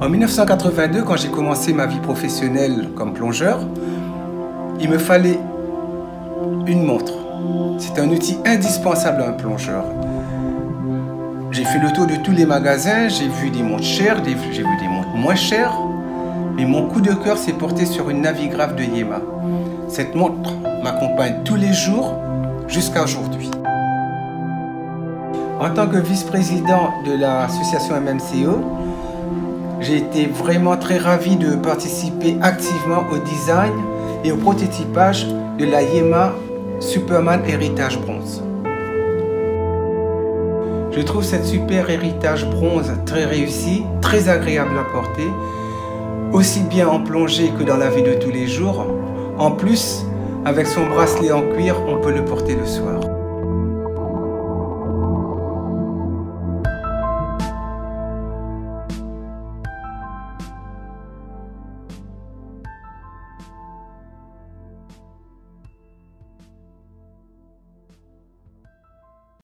En 1982, quand j'ai commencé ma vie professionnelle comme plongeur, il me fallait une montre. C'est un outil indispensable à un plongeur. J'ai fait le tour de tous les magasins, j'ai vu des montres chères, j'ai vu des montres moins chères, mais mon coup de cœur s'est porté sur une Navigraph de Yema. Cette montre m'accompagne tous les jours jusqu'à aujourd'hui. En tant que vice-président de l'association MMCO, j'ai été vraiment très ravi de participer activement au design et au prototypage de la Yema Superman Heritage Bronze. Je trouve cette super héritage bronze très réussie, très agréable à porter, aussi bien en plongée que dans la vie de tous les jours. En plus, avec son bracelet en cuir, on peut le porter le soir.